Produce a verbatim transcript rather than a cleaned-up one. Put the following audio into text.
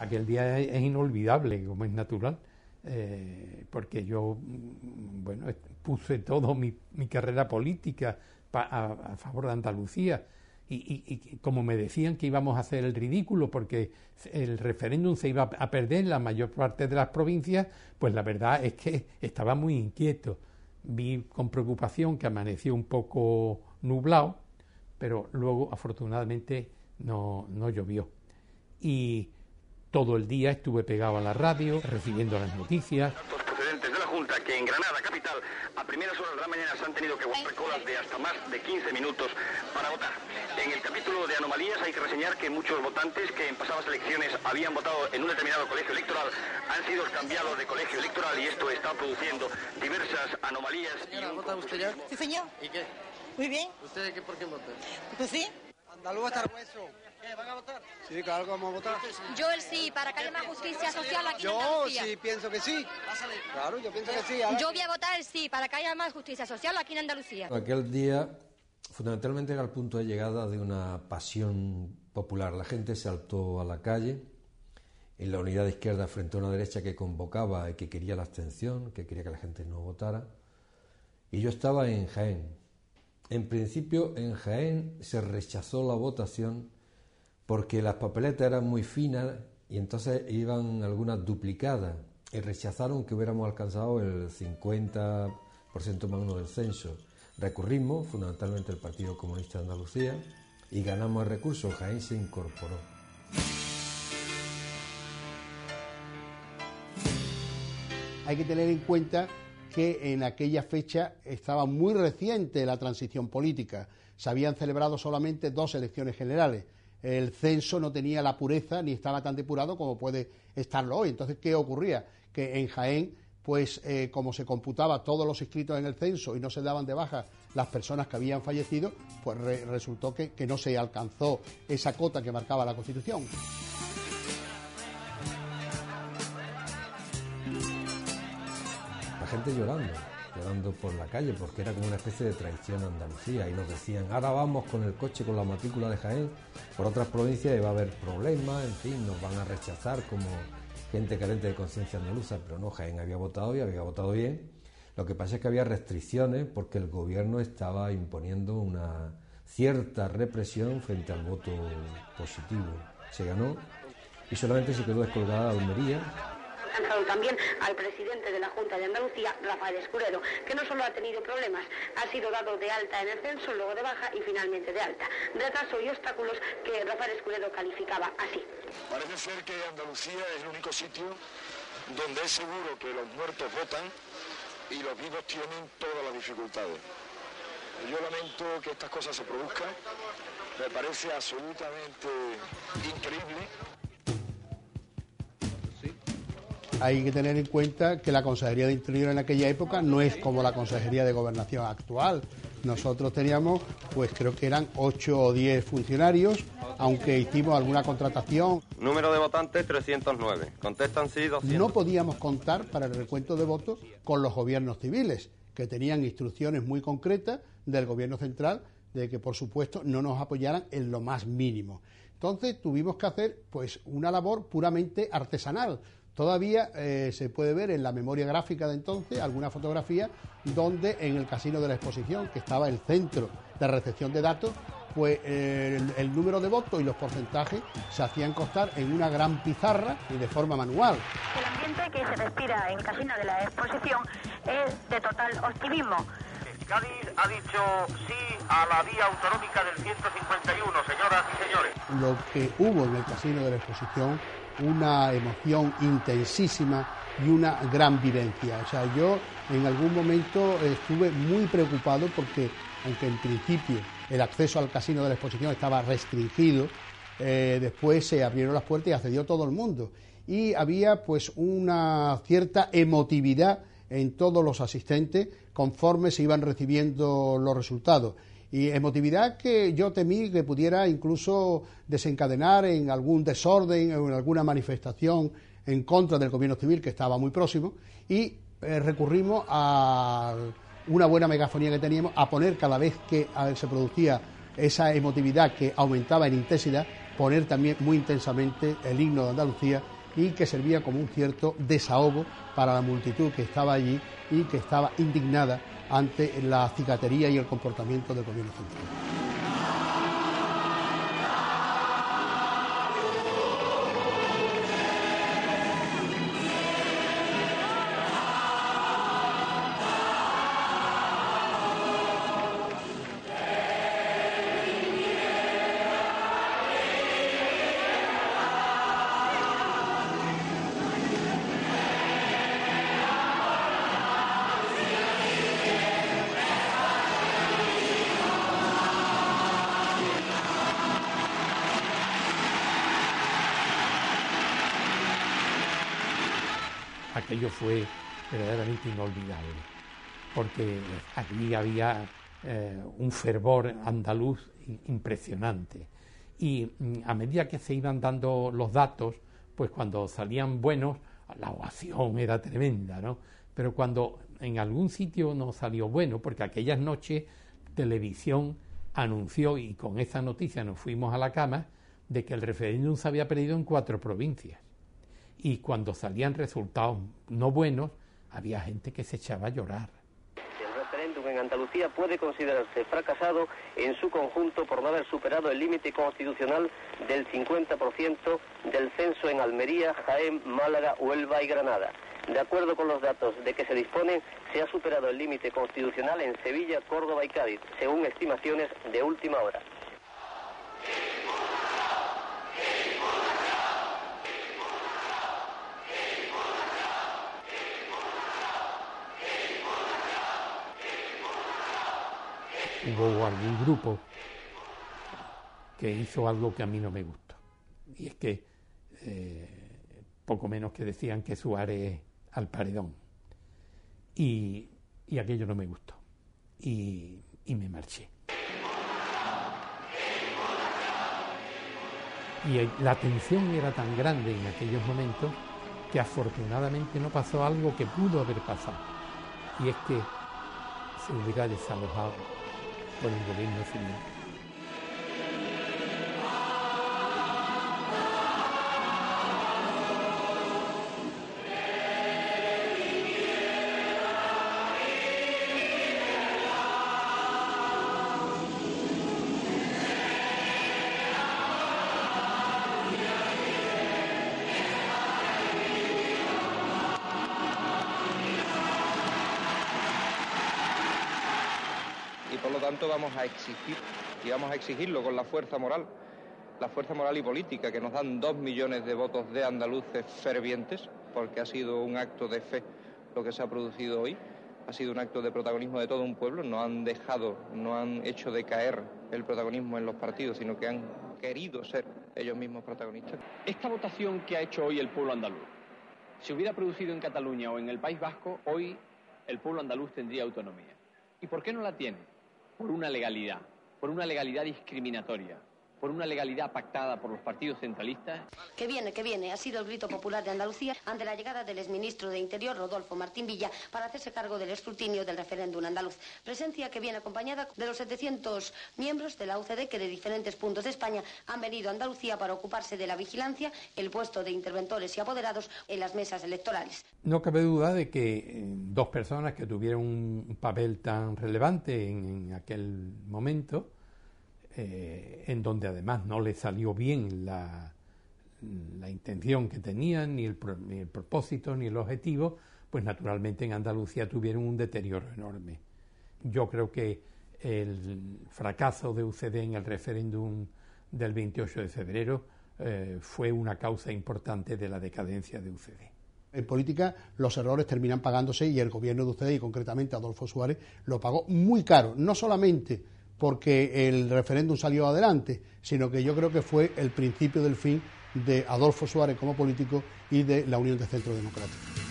Aquel día es inolvidable, como es natural, eh, porque yo, bueno, puse toda mi, mi carrera política pa, a, a favor de Andalucía, y, y, y como me decían que íbamos a hacer el ridículo porque el referéndum se iba a perder en la mayor parte de las provincias, pues la verdad es que estaba muy inquieto. Vi con preocupación que amaneció un poco nublado, pero luego afortunadamente no, no llovió. Y todo el día estuve pegado a la radio, recibiendo las noticias. Los procedentes de la Junta, que en Granada, capital, a primeras horas de la mañana se han tenido que guardar colas de hasta más de quince minutos para votar. En el capítulo de anomalías hay que reseñar que muchos votantes que en pasadas elecciones habían votado en un determinado colegio electoral han sido cambiados de colegio electoral y esto está produciendo diversas anomalías. Señora, ¿vota usted ya? Sí, señor. ¿Y qué? Muy bien. ¿Usted qué, por qué vota? Pues sí. Andaluz hasta el hueso. ¿Qué, van a votar? Sí, claro, vamos a votar. Yo el sí, para que haya más justicia social aquí en Andalucía. Yo sí pienso que sí. Claro, yo pienso que sí. Yo voy a votar el sí, para que haya más justicia social aquí en Andalucía. Aquel día, fundamentalmente, era el punto de llegada de una pasión popular. La gente saltó a la calle, en la unidad de izquierda frente a una derecha que convocaba y que quería la abstención, que quería que la gente no votara. Y yo estaba en Jaén. En principio, en Jaén se rechazó la votación porque las papeletas eran muy finas y entonces iban algunas duplicadas y rechazaron que hubiéramos alcanzado el cincuenta por ciento más uno del censo. Recurrimos fundamentalmente al Partido Comunista de Andalucía y ganamos el recurso. Jaén se incorporó. Hay que tener en cuenta que en aquella fecha estaba muy reciente la transición política. Se habían celebrado solamente dos elecciones generales. El censo no tenía la pureza ni estaba tan depurado como puede estarlo hoy. Entonces, ¿qué ocurría? Que en Jaén, pues eh, como se computaba todos los inscritos en el censo y no se daban de baja las personas que habían fallecido, pues re resultó que, que no se alcanzó esa cota que marcaba la Constitución. La gente llorando, llorando por la calle, porque era como una especie de traición a Andalucía, y nos decían, ahora vamos con el coche, con la matrícula de Jaén, por otras provincias y va a haber problemas, en fin, nos van a rechazar como gente carente de conciencia andaluza, pero no, Jaén había votado y había votado bien. Lo que pasa es que había restricciones porque el gobierno estaba imponiendo una cierta represión frente al voto positivo. Se ganó y solamente se quedó descolgada Almería. También al presidente de la Junta de Andalucía, Rafael Escuredo, que no solo ha tenido problemas, ha sido dado de alta en el censo, luego de baja y finalmente de alta. Retrasos y obstáculos que Rafael Escuredo calificaba así. Parece ser que Andalucía es el único sitio donde es seguro que los muertos votan y los vivos tienen todas las dificultades. Yo lamento que estas cosas se produzcan, me parece absolutamente increíble. Hay que tener en cuenta que la Consejería de Interior en aquella época no es como la Consejería de Gobernación actual. Nosotros teníamos, pues creo que eran ocho o diez funcionarios, aunque hicimos alguna contratación. Número de votantes, trescientos nueve. Contestan sí, doscientos. No podíamos contar para el recuento de votos con los gobiernos civiles, que tenían instrucciones muy concretas del gobierno central de que, por supuesto, no nos apoyaran en lo más mínimo. Entonces tuvimos que hacer pues una labor puramente artesanal. Todavía eh, se puede ver en la memoria gráfica de entonces alguna fotografía donde en el Casino de la Exposición, que estaba el centro de recepción de datos, pues eh, el, el número de votos y los porcentajes se hacían constar en una gran pizarra y de forma manual. El ambiente que se respira en el Casino de la Exposición es de total optimismo. Cádiz ha dicho sí a la vía autonómica del ciento cincuenta y uno, señoras y señores. Lo que hubo en el Casino de la Exposición, una emoción intensísima y una gran vivencia. O sea, yo en algún momento estuve muy preocupado porque, aunque en principio el acceso al Casino de la Exposición estaba restringido, eh, después se abrieron las puertas y accedió todo el mundo. Y había pues una cierta emotividad en todos los asistentes conforme se iban recibiendo los resultados. Y emotividad que yo temí que pudiera incluso desencadenar en algún desorden o en alguna manifestación en contra del gobierno civil, que estaba muy próximo, y eh, recurrimos a una buena megafonía que teníamos, a poner cada vez que a, se producía esa emotividad que aumentaba en intensidad, poner también muy intensamente el himno de Andalucía, y que servía como un cierto desahogo para la multitud que estaba allí y que estaba indignada ante la cicatería y el comportamiento del gobierno central. Aquello fue verdaderamente inolvidable, porque aquí había eh, un fervor andaluz impresionante, y a medida que se iban dando los datos, pues cuando salían buenos, la ovación era tremenda, ¿no? Pero cuando en algún sitio no salió bueno, porque aquellas noches televisión anunció, y con esa noticia nos fuimos a la cama, de que el referéndum se había perdido en cuatro provincias. Y cuando salían resultados no buenos, había gente que se echaba a llorar. El referéndum en Andalucía puede considerarse fracasado en su conjunto por no haber superado el límite constitucional del cincuenta por ciento del censo en Almería, Jaén, Málaga, Huelva y Granada. De acuerdo con los datos de que se disponen, se ha superado el límite constitucional en Sevilla, Córdoba y Cádiz, según estimaciones de última hora. Hubo algún grupo que hizo algo que a mí no me gustó, y es que eh, poco menos que decían que Suárez al paredón, y, y aquello no me gustó, y, y me marché. Y la tensión era tan grande en aquellos momentos que afortunadamente no pasó algo que pudo haber pasado, y es que se hubiera desalojado por el gobierno civil. Por lo tanto vamos a exigir, y vamos a exigirlo con la fuerza moral, la fuerza moral y política que nos dan dos millones de votos de andaluces fervientes, porque ha sido un acto de fe lo que se ha producido hoy, ha sido un acto de protagonismo de todo un pueblo, no han dejado, no han hecho decaer el protagonismo en los partidos, sino que han querido ser ellos mismos protagonistas. Esta votación que ha hecho hoy el pueblo andaluz, si hubiera producido en Cataluña o en el País Vasco, hoy el pueblo andaluz tendría autonomía. ¿Y por qué no la tiene? Por una legalidad, por una legalidad discriminatoria, por una legalidad pactada por los partidos centralistas. Que viene, que viene, ha sido el grito popular de Andalucía ante la llegada del exministro de Interior, Rodolfo Martín Villa, para hacerse cargo del escrutinio del referéndum andaluz. Presencia que viene acompañada de los setecientos miembros de la U C D que de diferentes puntos de España han venido a Andalucía para ocuparse de la vigilancia, el puesto de interventores y apoderados en las mesas electorales. No cabe duda de que dos personas que tuvieron un papel tan relevante en aquel momento, Eh, en donde además no le salió bien la, la intención que tenían, ni el, pro, ni el propósito, ni el objetivo, pues naturalmente en Andalucía tuvieron un deterioro enorme. Yo creo que el fracaso de U C D en el referéndum del veintiocho de febrero eh, fue una causa importante de la decadencia de U C D. En política los errores terminan pagándose, y el gobierno de U C D, y concretamente Adolfo Suárez, lo pagó muy caro, no solamente porque el referéndum salió adelante, sino que yo creo que fue el principio del fin de Adolfo Suárez como político y de la Unión de Centro Democrático.